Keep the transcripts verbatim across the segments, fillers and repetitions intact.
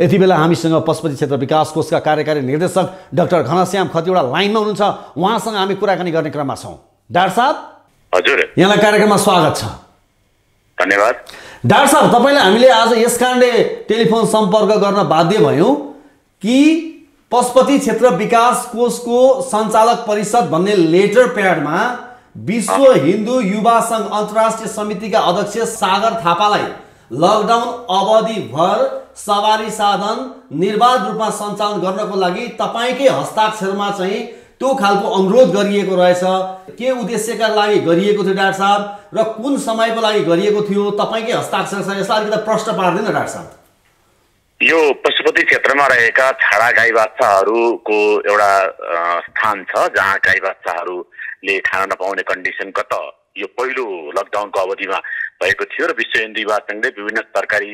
यति बेला हामीसँग पशुपति क्षेत्र विकास कोष का कार्यकारी निर्देशक डाक्टर घनश्याम खतिवडा लाइन में हुनुहुन्छ। उहाँसँग हामी कुराकानी गर्ने क्रममा छौं। डाक्टर साहब हजुर, यहाँलाई कार्यक्रममा स्वागत छ। धन्यवाद। डाक्टर साहब, तपाईलाई हामीले आज यस कारणले टेलिफोन सम्पर्क गर्न बाध्य भयौं कि पशुपति क्षेत्र विकास कोषको सञ्चालक परिषद भन्ने लेटर प्याडमा विश्व हिंदू युवा संघ अन्तर्राष्ट्रिय समितिका अध्यक्ष सागर थापालाई लकडाउन अवधिभर सवारी साधन निर्बाध रूपमा सञ्चालन गर्नको लागि तपाईकै हस्ताक्षरमा चाहिँ त्यो खालको अनुरोध गरिएको रहेछ। के उद्देश्यका लागि गरिएको थियो डाक्टर साहब र कुन समयको लागि गरिएको थियो? तपाईकै हस्ताक्षर छ, यसलाई अलिकति प्रश्न पार्दैन डाक्टर साहब। यो पशुपति क्षेत्रमा रहेका छाडा गाई बाच्छाहरूको एउटा स्थान छ जहाँ गाई बाच्छाहरूले खान नपाउने कन्डिसन कत यो पहिलो लकडाउनको अवधिमा भएको थियो र विश्व हिन्दू युवा संघले विभिन्न सरकारी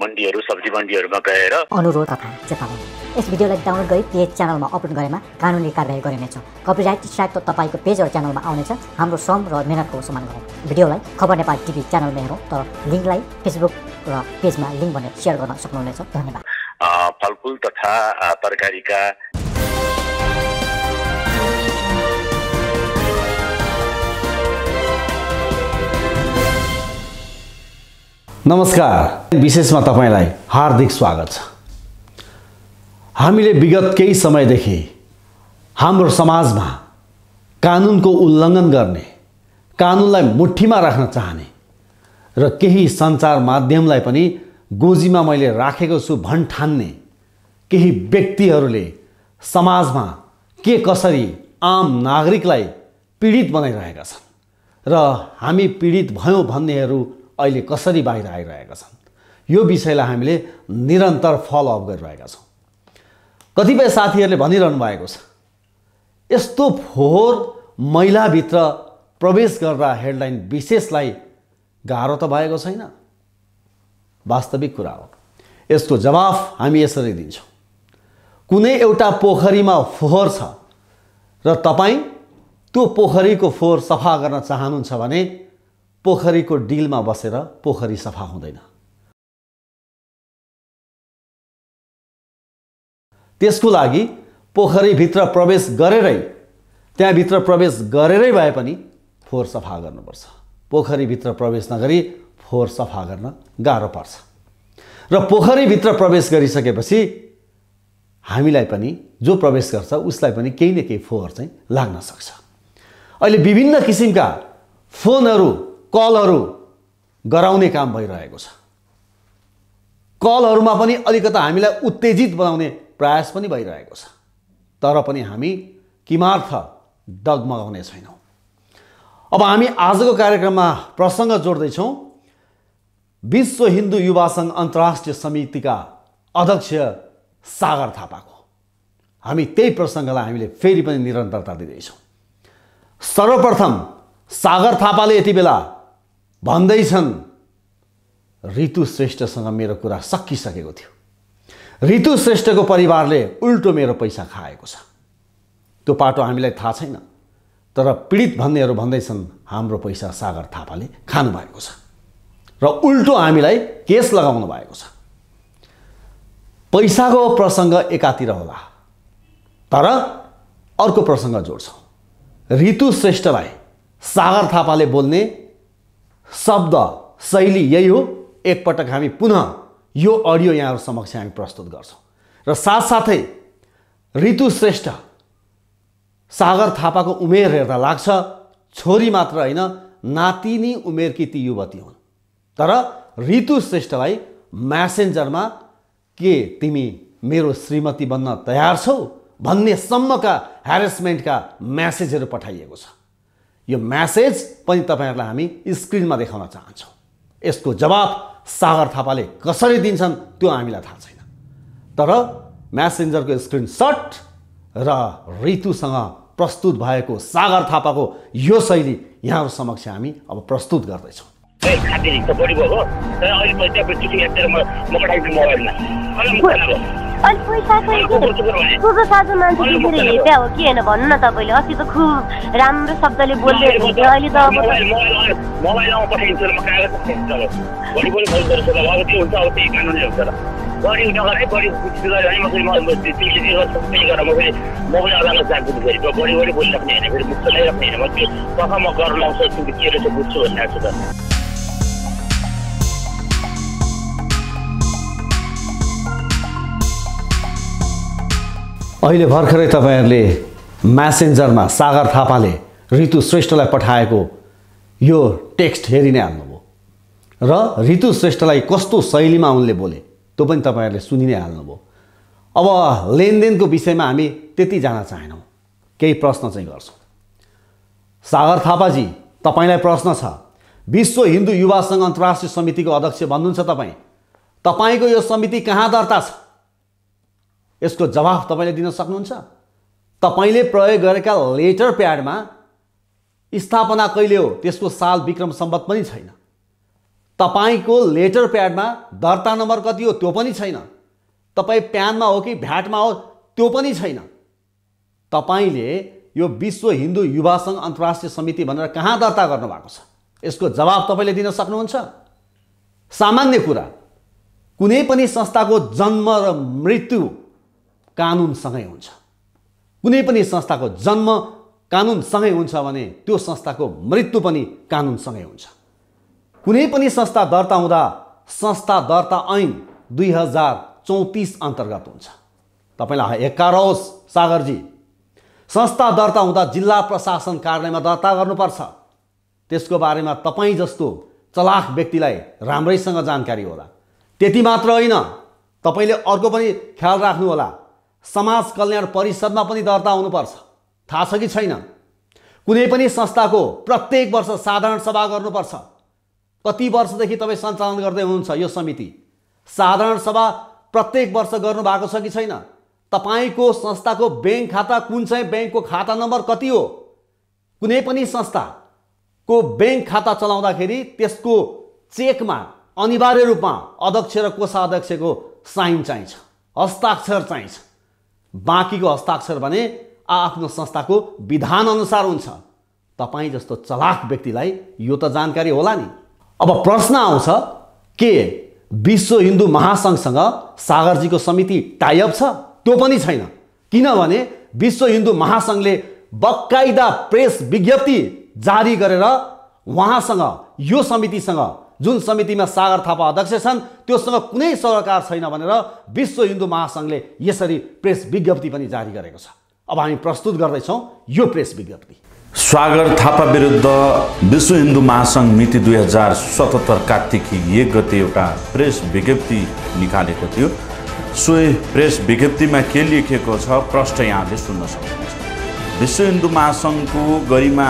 मण्डीहरू सब्जी मण्डीहरूमा गएर अनुरोध चेतावनी। यस भिडियोलाई डाउनलोड गरी पेज च्यानलमा अपलोड गरेमा कानुनी कारबाही गरिनेछ। कपिराइट स्ट्राइक त तपाईँको पेज र च्यानलमा आउनेछ। हाम्रो श्रम र मेहनतको सम्मान गरौँ। भिडियोलाई खबर नेपाल टिभी च्यानलमा हेरौँ, तर लिङ्कलाई फेसबुक र पेजमा लिङ्क भनेर सेयर गर्न सक्नुहुनेछ। धन्यवाद। फलफुल तथा तरकारीका नमस्कार, विशेषमा तपाईलाई हार्दिक स्वागत छ। हामीले विगत केही समयदेखि हाम्रो समाजमा कानुनको उल्लङ्घन गर्ने, कानुनलाई मुठीमा राख्न चाहने र केही सञ्चार माध्यमलाई पनि गोजीमा मैले राखेको छु भन् ठान्ने केही व्यक्तिहरूले समाजमा के कसरी आम नागरिकलाई पीडित बनाइरहेका छन् र हामी पीडित भयौँ भन्नेहरू अहिले कसरी बाहिर आइरहेका छन्, यो विषयलाई हामीले निरन्तर फलोअप गरिरहेका छौँ। कतिपय साथीहरूले भनिरहनु भएको छ, यस्तो फोहोर मैलाभित्र प्रवेश गर्दा हेडलाइन विशेषलाई गाह्रो त भएको छैन। वास्तविक कुरा हो। यसको जवाफ हामी यसरी दिन्छौँ। कुनै एउटा पोखरीमा फोहोर छ र तपाईँ त्यो पोखरीको फोहोर सफा गर्न चाहनुहुन्छ भने पोखरी को डील में बसेर पोखरी सफा हुँदैन। त्यसको लागि पोखरी भित्र प्रवेश गरेरै, त्यहाँ भित्र प्रवेश गरेरै भए पनि फोहोर सफा गर्नुपर्छ। पोखरी भित्र प्रवेश नगरी फोहोर सफा गर्न गाह्रो पर्छ र पोखरी भित्र प्रवेश गरिसकेपछि हामीलाई पनि, जो प्रवेश गर्छ उसलाई पनि केही न केही फोहोर चाहिँ लाग्न सक्छ। अहिले विभिन्न किसिमका फोनहरू, कलहरू गराउने काम भइरहेको छ। कलहरूमा पनि अलिकता हामीलाई उत्तेजित बनाउने प्रयास पनि भइरहेको छ, तर पनि हामी किमार्थ डगमगाउने छैनौँ। अब हामी आजको कार्यक्रममा प्रसङ्ग जोड्दैछौँ विश्व हिन्दू युवा संघ अन्तर्राष्ट्रिय समितिका अध्यक्ष सागर थापाको। हामी त्यही प्रसङ्गलाई हामीले फेरि पनि निरन्तरता दिँदैछौँ। सर्वप्रथम सागर थापाले यति बेला भन्दैछन्, रितु श्रेष्ठसँग मेरो कुरा सकिसकेको थियो, रितु श्रेष्ठको परिवारले उल्टो मेरो पैसा खाएको छ। त्यो पाटो हामीलाई थाहा छैन, तर पीडित भन्नेहरू भन्दैछन् हाम्रो पैसा सागर थापाले खानुभएको छ र उल्टो हामीलाई केस लगाउनु भएको छ। पैसाको प्रसङ्ग एकातिर होला, तर अर्को प्रसङ्ग जोड्छौँ। रितु श्रेष्ठलाई सागर थापाले बोल्ने शब्द शैली यही हो। एकपटक हामी पुनः यो अडियो यहाँहरु समक्ष हामी प्रस्तुत गर्छौं र साथसाथै रितु श्रेष्ठ सागर थापाको उमेर हेर्दा लाग्छ छोरी मात्र होइन, नातिनी उमेरकी ती युवती हुन्। तर रितु श्रेष्ठलाई म्यासेन्जरमा के तिमी मेरो श्रीमती बन्न तयार छौ भन्ने सम्मका ह्यारेसमेन्टका म्यासेजहरू पठाइएको छ। यो म्यासेज पनि तपाईहरुलाई हामी स्क्रिनमा देखाउन चाहन्छौँ। यसको जवाब सागर थापाले कसरी दिन्छन् त्यो हामीलाई थाहा छैन, तर म्यासेन्जरको स्क्रिनशट र रितुसँग प्रस्तुत भएको सागर थापाको यो शैली यहाँहरु समक्ष हामी अब प्रस्तुत गर्दैछौँ। अनि पैसा चाहिँ ठुलो साझो मान्छे देखेर हेर्दा हो कि होइन भन्नु न तपाईँले। अस्ति त खुब राम्रो शब्दले बोल्दै हुनुहुन्थ्यो, अहिले त मोबाइलमा पठाइन्छ, कागज पठाइन्छ, भोलि भोलि फोन गर्छ, अब के हुन्छ, अब त्यही कानुनले हुन्छ। बड़ी उठाकर है बड़ी बिगाड़ है मगर तीसरी जगह सब नहीं करा मगर मोबाइल आना चाहते थे तो बड़ी बड़ी बोल रखने हैं फिर मुझसे नहीं रखने हैं मगर पापा मगर लाओ से तुम किए तो कुछ बनना है सुधा। अहिले भर्खरै तपाईहरुले मेसेन्जरमा सागर थापाले रितु श्रेष्ठलाई पठाएको यो टेक्स्ट हेरि नै हाल्नुभयो र रितु श्रेष्ठलाई कस्तो शैलीमा उनले बोले त्यो पनि तपाईहरुले सुनि नै हाल्नुभयो। अब लेनदेनको विषयमा हामी त्यति जान चाहन्नौ, केही प्रश्न चाहिँ गर्छौं। सागर थापाजी, तपाईलाई प्रश्न छ। विश्व हिन्दू युवा संघ अन्तर्राष्ट्रिय समितिको अध्यक्ष बन्नुहुन्छ तपाई। तपाईको यो समिति कहाँ दर्ता छ? यसको जवाफ तपाईले दिन सक्नुहुन्छ? तपाईले प्रयोग गरेका लेटर प्याडमा स्थापना कहिले हो त्यसको साल विक्रम सम्वत पनि छैन। तपाईको लेटर प्याडमा दर्ता नम्बर कति हो त्यो पनि छैन। तपाई प्यानमा हो कि भ्याटमा हो त्यो पनि छैन। तपाईले यो विश्व हिन्दू युवा संघ अन्तर्राष्ट्रिय समिति भनेर कहाँ दर्ता गर्नु भएको छ? यसको जवाफ तपाईले दिन सक्नुहुन्छ? सामान्य कुरा, कुनै पनि संस्थाको जन्म र मृत्यु कानूनसँगै हुन्छ। कुनै पनि संस्थाको जन्म कानूनसँगै हुन्छ भने त्यो संस्थाको मृत्यु पनि कानूनसँगै हुन्छ। कुनै पनि संस्था दर्ता हुँदा संस्था दर्ता ऐन दुई हजार चौतीस अन्तर्गत हुन्छ। तपाईलाई हेक्कार होस् सागरजी, संस्था दर्ता हुँदा जिल्ला प्रशासन कार्यालयमा दर्ता गर्नुपर्छ। त्यसको बारेमा तपाईँ जस्तो चलाख व्यक्तिलाई राम्रैसँग जानकारी होला। त्यति मात्र होइन, तपाईले अर्को पनि ख्याल राख्नु होला। समाज कल्याण परिषदमा पनि दर्ता हुनुपर्छ। थाहा छ कि छैन? कुनै पनि संस्थाको प्रत्येक वर्ष साधारण सभा गर्नुपर्छ। कति वर्षदेखि तपाई सञ्चालन गर्दै हुनुहुन्छ यो समिति? साधारण सभा प्रत्येक वर्ष गर्नु भएको छ कि छैन? तपाईको संस्थाको बैंक खाता कुन चाहिँ बैंकको खाता नम्बर कति हो? कुनै पनि संस्थाको बैंक खाता चलाउँदाखेरि त्यसको चेकमा अनिवार्य रूपमा अध्यक्ष र कोषाध्यक्षको साइन चाहिन्छ, हस्ताक्षर चाहिन्छ। बाँकीको हस्ताक्षर भने आफ्नो संस्थाको विधान अनुसार हुन्छ। तपाई जस्तो चलाख व्यक्तिलाई यो त जानकारी होला नि। अब प्रश्न आउँछ के विश्व हिन्दू महासंघसँग सागरजीको समिति टाइअप छ? त्यो पनि छैन, किनभने विश्व हिन्दू महासंघले बकाइदा प्रेस विज्ञप्ति जारी गरेर उहाँसँग यो समितिसँग जुन समितिमा सागर थापा अध्यक्ष छन् त्योसँग कुनै सरकार छैन भनेर विश्व हिन्दू महासंघले यसरी प्रेस विज्ञप्ति पनि जारी गरेको छ। अब हामी प्रस्तुत गर्दैछौँ यो प्रेस विज्ञप्ति। सागर थापा विरुद्ध विश्व हिन्दू महासंघ मिति दुई हजार सतहत्तर कार्तिकी एक गते एउटा प्रेस विज्ञप्ति निकालेको थियो। सोही प्रेस विज्ञप्तिमा के लेखिएको छ प्रष्ट यहाँले सुन्न सक्नुहुन्छ। विश्व हिन्दू महासंघको गरिमा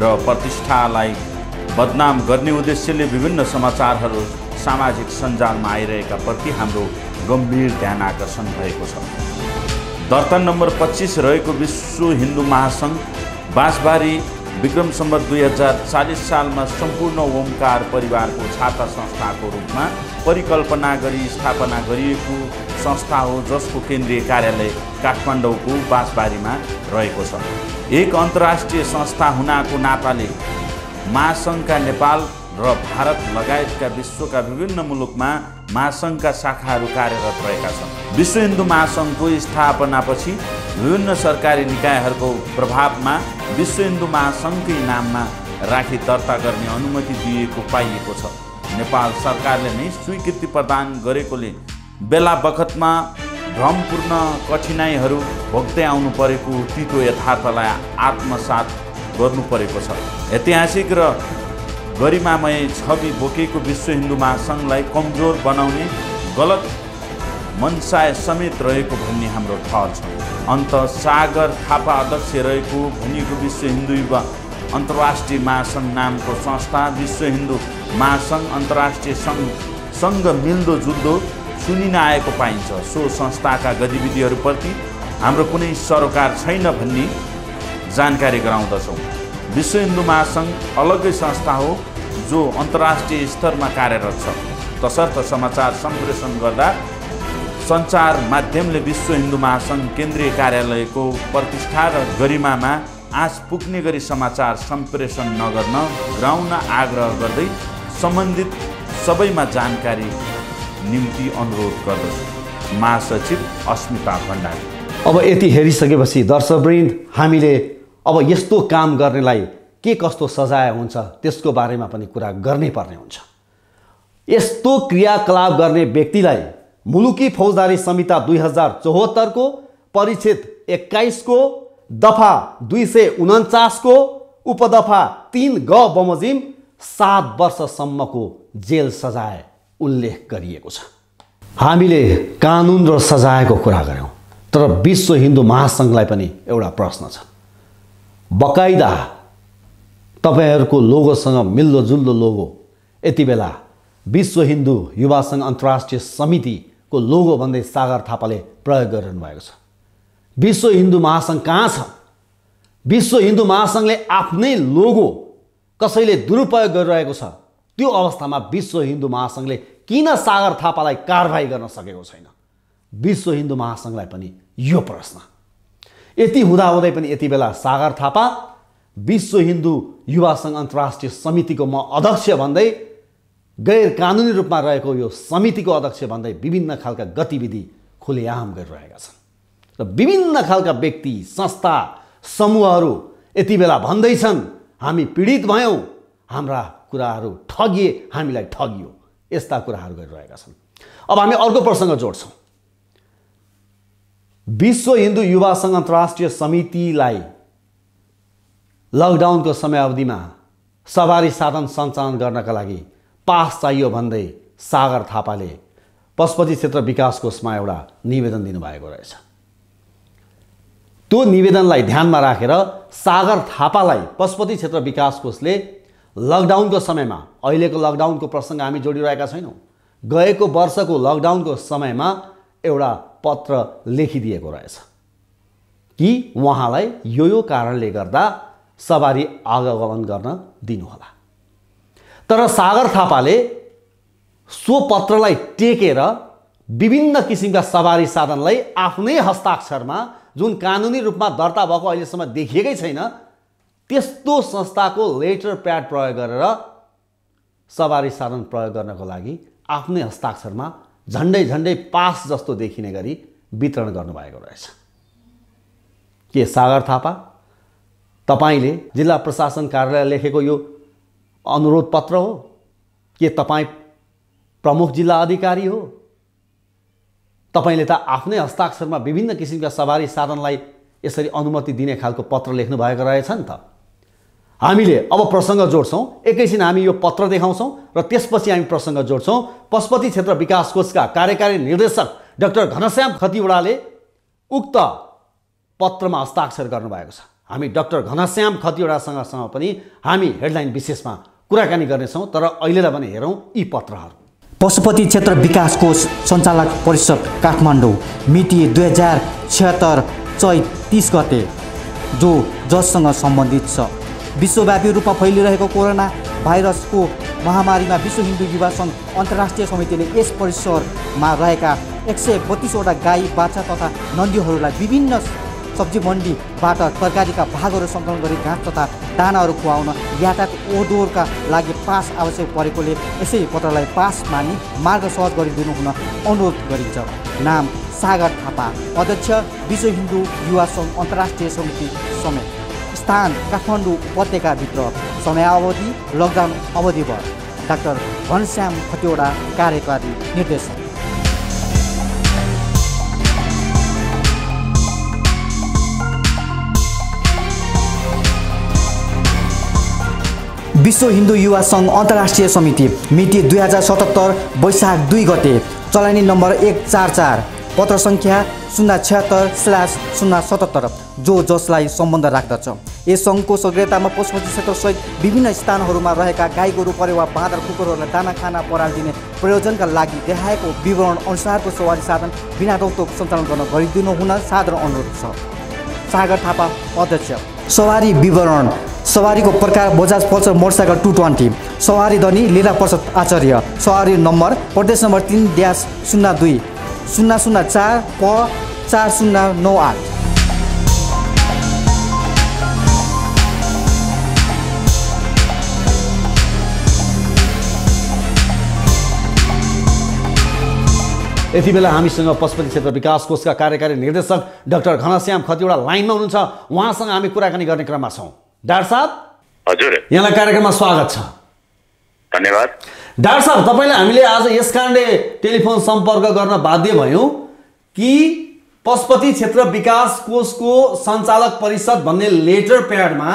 र प्रतिष्ठालाई बदनाम गर्ने उद्देश्यले विभिन्न समाचारहरू सामाजिक सञ्जालमा आइरहेका प्रति हाम्रो गम्भीर ध्यान आकर्षण भएको छ। दर्ता नम्बर पच्चीस रहेको विश्व हिन्दू महासंघ बाँसबारी विक्रम सम्वत दुई हजार चालीस सालमा सम्पूर्ण ओमकार परिवारको छाता संस्थाको रूपमा परिकल्पना गरी स्थापना गरिएको संस्था हो जसको केन्द्रीय कार्यालय काठमाडौँको बाँसबारीमा रहेको छ। एक अन्तर्राष्ट्रिय संस्था हुनाको नाताले महासङ्घका नेपाल र भारत लगायतका विश्वका विभिन्न मुलुकमा महासङ्घका शाखाहरू कार्यरत रहेका छन्। विश्व हिन्दू महासङ्घको स्थापनापछि विभिन्न सरकारी निकायहरूको प्रभावमा विश्व हिन्दू महासङ्घकै नाममा राखी दर्ता गर्ने अनुमति दिएको पाइएको छ। नेपाल सरकारले नै स्वीकृति प्रदान गरेकोले बेला बखतमा भ्रमपूर्ण कठिनाइहरू भोग्दै आउनु परेको तितो यथार्थलाई आत्मसात गर्नु परेको छ। ऐतिहासिक र गरिमामय छवि बोकेको विश्व हिन्दू महासङ्घलाई कमजोर बनाउने गलत मनसाय समेत रहेको भन्ने हाम्रो ठहर छ। अन्त सागर थापा अध्यक्ष रहेको भनिएको विश्व हिन्दू युवा अन्तर्राष्ट्रिय महासङ्घ नामको संस्था विश्व हिन्दू महासङ्घ अन्तर्राष्ट्रिय सङ्घसँग मिल्दो जुल्दो सुनिन आएको पाइन्छ। सो संस्थाका गतिविधिहरूप्रति हाम्रो कुनै सरोकार छैन भन्ने जानकारी गराउँदछौँ। विश्व हिन्दू महासङ्घ अलग्गै संस्था हो जो अन्तर्राष्ट्रिय स्तरमा कार्यरत छ। तसर्थ समाचार सम्प्रेषण गर्दा सञ्चार माध्यमले विश्व हिन्दू महासङ्घ केन्द्रीय कार्यालयको प्रतिष्ठा र गरिमामा आँच पुग्ने गरी समाचार सम्प्रेषण नगर्न गराउन आग्रह गर्दै सम्बन्धित सबैमा जानकारी निम्ति अनुरोध गर्दछु। महासचिव अस्मिता भण्डारी। अब यति हेरिसकेपछि दर्शकवृन्द, हामीले अब यस्तो काम गर्नेलाई के कस्तो सजाय हुन्छ त्यसको बारेमा पनि कुरा गर्नै पर्ने हुन्छ। यस्तो क्रियाकलाप गर्ने व्यक्तिलाई मुलुकी फौजदारी संहिता दुई हजार चौहत्तर को परिच्छेद एक्काइस को दफा दुई सय उन्चास को उपदफा तीन ग बमोजिम सात वर्षसम्मको जेल सजाय उल्लेख गरिएको छ। हामीले कानुन र सजायको कुरा गर्यौँ, तर विश्व हिन्दू महासंघलाई पनि एउटा प्रश्न छ। बकाइदा तपाईहरुको लोगोसँग मिल्दोजुल्दो लोगो यति बेला विश्व हिन्दू युवा संघ अन्तर्राष्ट्रिय समितिको लोगो भन्दै सागर थापाले प्रयोग गरिरहनु भएको छ। विश्व हिन्दू महासंघ कहाँ छ? विश्व हिन्दू महासंघले आफ्नै लोगो कसैले दुरुपयोग गरिरहेको छ, त्यो अवस्थामा विश्व हिन्दू महासंघले किन सागर थापालाई कारबाही गर्न सकेको छैन? विश्व हिन्दू महासंघलाई पनि यो प्रश्न। यति हुँदाहुँदै पनि यति बेला सागर थापा विश्व हिन्दू युवा संघ अन्तर्राष्ट्रिय समितिको म अध्यक्ष भन्दै गैर कानुनी रूपमा रहेको यो समितिको अध्यक्ष भन्दै विभिन्न खालका गतिविधि खुलेआम गरिरहेका छन् र विभिन्न खालका व्यक्ति, संस्था, समूहहरू यति बेला भन्दैछन् हामी पीडित भयौँ, हाम्रा कुराहरू ठगिए, हामीलाई ठगियो, यस्ता कुराहरू गरिरहेका छन्। अब हामी अर्को प्रसङ्ग जोड्छौँ। विश्व हिन्दू युवा संघ अन्तर्राष्ट्रिय समितिलाई लकडाउनको समय अवधिमा सवारी साधन सञ्चालन गर्नका लागि पास चाहियो भन्दै सागर थापाले पशुपति क्षेत्र विकास कोषमा एउटा निवेदन दिनुभएको रहेछ। त्यो निवेदनलाई ध्यानमा राखेर सागर थापालाई पशुपति क्षेत्र विकास कोषले लकडाउनको समयमा, अहिलेको लकडाउनको प्रसङ्ग हामी जोडिरहेका छैनौँ, गएको वर्षको लकडाउनको समयमा एउटा पत्र लेखिदिएको रहेछ कि उहाँलाई यो यो कारणले गर्दा सवारी आवागमन गर्न दिनुहोला। तर सागर थापाले सो पत्रलाई टेकेर विभिन्न किसिमका सवारी साधनलाई आफ्नै हस्ताक्षरमा, जुन कानुनी रूपमा दर्ता भएको अहिलेसम्म देखिएकै छैन, त्यस्तो संस्थाको लेटर प्याड प्रयोग गरेर सवारी साधन प्रयोग गर्नको लागि आफ्नै हस्ताक्षरमा झन्डै झन्डै पास जस्तो देखिने गरी वितरण गर्नुभएको रहेछ। के सागर थापा तपाईले जिल्ला प्रशासन कार्यालयले लेखेको यो अनुरोध पत्र हो? के तपाई प्रमुख जिल्ला अधिकारी हो? तपाईले त आफ्नै हस्ताक्षरमा विभिन्न किसिमका सवारी साधनलाई यसरी अनुमति दिने खालको पत्र लेख्नु भएको रहेछ नि त। हामीले अब प्रसङ्ग जोड्छौँ, एकैछिन हामी यो पत्र देखाउँछौँ र त्यसपछि हामी प्रसङ्ग जोड्छौँ। पशुपति क्षेत्र विकास कोषका कार्यकारी निर्देशक डाक्टर घनश्याम खतिवडाले उक्त पत्रमा हस्ताक्षर गर्नुभएको छ। हामी डाक्टर घनश्याम खतिवडासँग पनि हामी हेडलाइन विशेषमा कुराकानी गर्नेछौँ, तर अहिलेलाई भने हेरौँ यी पत्रहरू। पशुपति क्षेत्र विकास कोष सञ्चालक परिषद काठमाडौँ, मिति दुई हजार छिहत्तर चैत तीस गते, जो जससँग सम्बन्धित छ। विश्वव्यापी रूपमा फैलिरहेको कोरोना भाइरसको महामारीमा विश्व हिन्दू युवा सङ्घ अन्तर्राष्ट्रिय समितिले यस परिसरमा रहेका एक सय बत्तीसवटा गाई, बाछा तथा नन्दीहरूलाई विभिन्न सब्जी मण्डीबाट तरकारीका भागहरू सङ्कलन गरी घाँस तथा दानाहरू खुवाउन यातायात ओहोरदोहोरका लागि पास आवश्यक परेकोले यसै पत्रलाई पास मानि मार्ग सहज गरिदिनु हुन अनुरोध गरिन्छ। नाम सागर थापा, अध्यक्ष विश्व हिन्दू युवा सङ्घ अन्तर्राष्ट्रिय समिति समेत, स्थान काठमाडौँ उपत्यकाभित्र, समयावधि लकडाउन अवधिभर। डाक्टर घनश्याम खतिवडा, कार्यकारी निर्देशक। विश्व हिन्दू युवा सङ्घ अन्तर्राष्ट्रिय समिति, मिति दुई हजार सतहत्तर वैशाख दुई गते, चलानी नम्बर एक चार चार, पत्र सङ्ख्या शून्य छहत्तर स्ल्यास शून्य सतहत्तर, जो जसलाई सम्बन्ध राख्दछ। यस सङ्घको सक्रियतामा पशुपति क्षेत्रसहित विभिन्न स्थानहरूमा रहेका गाई, गोरु, परेवा, बाँदर, कुकुरहरूलाई दाना, खाना, पराल दिने प्रयोजनका लागि देखाएको विवरण अनुसारको सवारी साधन बिना रोकटोक सञ्चालन गर्न गरिदिनु हुन साधारण अनुरोध छ। सागर थापा, अध्यक्ष। सवारी विवरण: सवारीको प्रकार Bajaj Pulsar motorcycle two twenty, सवारी धनी लीला प्रसाद आचार्य, सवारी नम्बर प्रदेश नम्बर तीन ड्यास शून्य दुई शून्य शून्य चार प चार शून्य नौ आठ। यति बेला हामीसँग पशुपति क्षेत्र विकास कोषका कार्यकारी निर्देशक डाक्टर घनश्याम खतिवडा लाइनमा हुनुहुन्छ। उहाँसँग हामी कुराकानी गर्ने क्रममा छौँ। डाक्टर साहब हजुर, यहाँलाई कार्यक्रममा स्वागत छ। धन्यवाद। डाक्टर साहब, तपाईँलाई हामीले आज यस कारणले टेलिफोन सम्पर्क गर्न बाध्य भयौँ कि पशुपति क्षेत्र विकास कोषको सञ्चालक परिषद भन्ने लेटर प्याडमा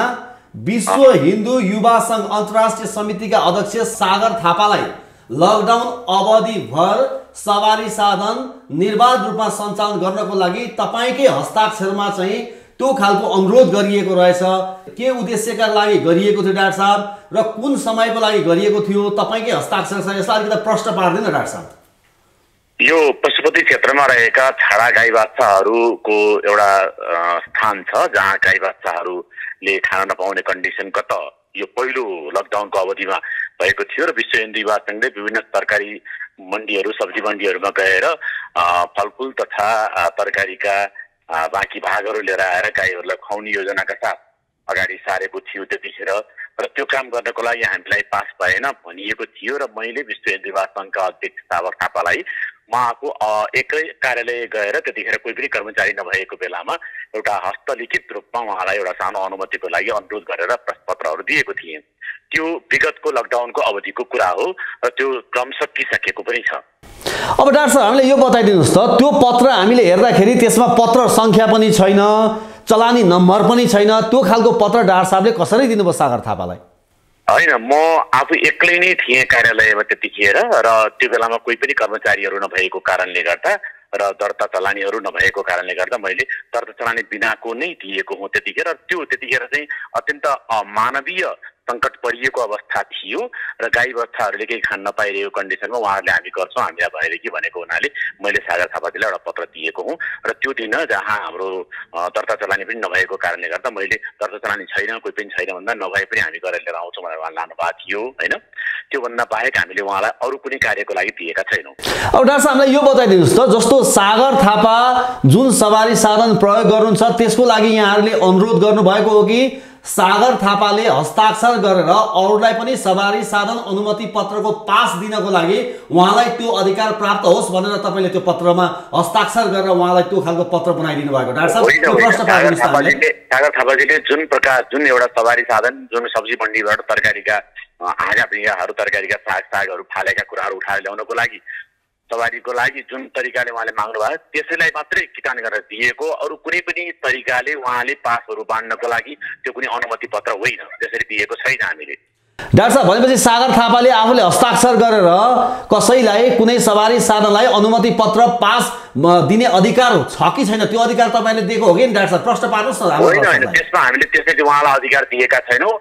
विश्व हिन्दू युवा संघ अन्तर्राष्ट्रिय समितिका अध्यक्ष सागर थापालाई लकडाउन अवधिभर सवारी साधन निर्बाध रूपमा सञ्चालन गर्नको लागि तपाईकै हस्ताक्षरमा चाहिँ त्यो खालको अनुरोध गरिएको रहेछ। के उद्देश्यका लागि गरिएको थियो डाक्टर साहब, र कुन समयको लागि गरिएको थियो? तपाईकै हस्ताक्षर छ, यसलाई अलिकति प्रश्न पार्दैन डाक्टर साहब? यो पशुपति क्षेत्रमा रहेका छाडा गाई बाच्छाहरूको एउटा स्थान छ जहाँ गाई बाच्छाहरूले खान नपाउने कन्डिसन कत यो पहिलो लकडाउनको अवधिमा भएको थियो र विश्व हिन्दू युवा संघले विभिन्न सरकारी मण्डीहरू सब्जी मण्डीहरूमा गएर फलफुल तथा तरकारीका बाँकी भागहरू लिएर आएर गाईहरूलाई खुवाउने योजनाका साथ अगाडि सारेको थियो त्यतिखेर। र त्यो काम गर्नको लागि हामीलाई पास भएन भनिएको थियो र मैले विश्व हिन्दू युवा संघका अध्यक्ष सागर थापालाई उहाँको एकै कार्यालय गएर त्यतिखेर कोही पनि कर्मचारी नभएको बेलामा एउटा हस्तलिखित रूपमा उहाँलाई एउटा सानो अनुमतिको लागि अनुरोध गरेर प्रश्नपत्रहरू दिएको थिएँ। त्यो विगतको लकडाउनको अवधिको कुरा हो र त्यो क्रम सकिसकेको पनि छ। अब डाक्टर साहब, हामीले यो बताइदिनुहोस् त, त्यो पत्र हामीले हेर्दाखेरि त्यसमा पत्र सङ्ख्या पनि छैन, चलानी नम्बर पनि छैन, त्यो खालको पत्र डाक्टर साहबले कसरी दिनुभयो सागर थापालाई? होइन, म आफू एक्लै नै थिएँ कार्यालयमा त्यतिखेर र त्यो बेलामा कोही पनि कर्मचारीहरू नभएको कारणले गर्दा र दर्ता चलानीहरू नभएको कारणले गर्दा मैले दर्ता चलानी बिनाको नै दिएको हुँ त्यतिखेर। त्यो त्यतिखेर चाहिँ अत्यन्त मानवीय सङ्कट परिएको अवस्था थियो र गाई बच्चाहरूले केही खान नपाइरहेको कन्डिसनमा उहाँहरूले हामी गर्छौँ हामीलाई भएर कि भनेको हुनाले मैले सागर थापाजीलाई एउटा पत्र दिएको हुँ र त्यो दिन जहाँ हाम्रो दर्ता चलानी पनि नभएको कारणले गर्दा मैले दर्ता चलानी छैन कोही पनि छैन भन्दा नभए पनि हामी गरेर लिएर आउँछौँ भनेर उहाँले लानुभएको थियो होइन। त्योभन्दा बाहेक हामीले उहाँलाई अरू कुनै कार्यको लागि दिएका छैनौँ। अब डाक्टर साहब, हामीलाई यो बताइदिनुहोस् त, जस्तो सागर थापा जुन सवारी साधन प्रयोग गर्नुहुन्छ त्यसको लागि यहाँहरूले अनुरोध गर्नुभएको हो कि सागर थापाले हस्ताक्षर गरेर अरूलाई पनि सवारी साधन अनुमति पत्रको पास दिनको लागि उहाँलाई त्यो अधिकार प्राप्त होस् भनेर तपाईँले त्यो पत्रमा हस्ताक्षर गरेर उहाँलाई त्यो खालको पत्र बनाइदिनु भएको? डाक्टर साहब, सागर थापाजीले जुन प्रकार जुन एउटा सवारी साधन जुन सब्जी मण्डीबाट तरकारीका हाँगा भिँगाहरू तरकारीका साग सागहरू फालेका कुराहरू उठाएर ल्याउनको लागि सवारीको लागि जुन तरिकाले उहाँले माग्नु भयो त्यसैलाई मात्रै किटान गरेर दिएको, अरू कुनै पनि तरिकाले उहाँले पासहरू बाँड्नको लागि त्यो कुनै अनुमति पत्र होइन, त्यसरी दिएको छैन हामीले। डाक्टर साहब, भनेपछि सागर थापाले आफूले हस्ताक्षर गरेर कसैलाई कुनै सवारी साधनलाई अनुमति पत्र पास दिने अधिकार छ कि छैन, त्यो अधिकार तपाईँले दिएको हो कि? डाक्टर साहब, प्रश्न पार्नुहोस् न। होइन होइन, त्यसमा हामीले त्यसरी उहाँलाई अधिकार दिएका छैनौँ।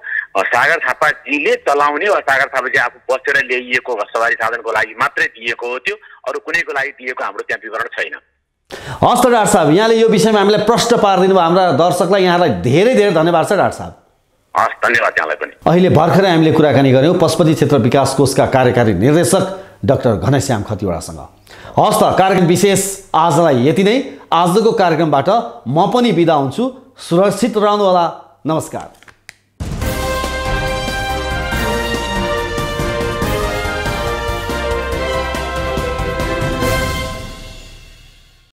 सागर थापाजीले चलाउने वा सागर थापाजी आफू बसेर ल्याइएको सवारी साधनको लागि मात्रै दिएको हो, त्यो अरू कुनैको लागि दिएको हाम्रो त्यहाँ विवरण छैन। हस् त डाक्टर साहब, यहाँले यो विषयमा हामीलाई प्रश्न पारिदिनु भयो। हाम्रा दर्शकलाई यहाँलाई धेरै धेरै धन्यवाद छ डाक्टर साहब। हस्, धन्यवाद यहाँलाई पनि। अहिले भर्खरै हामीले कुराकानी गऱ्यौँ पशुपति क्षेत्र विकास कोषका कार्यकारी निर्देशक डाक्टर घनश्याम खतिवडासँग। हस् त, कार्यक्रम विशेष आजलाई यति नै। आजको कार्यक्रमबाट म पनि बिदा हुन्छु। सुरक्षित रहनुहोला। नमस्कार।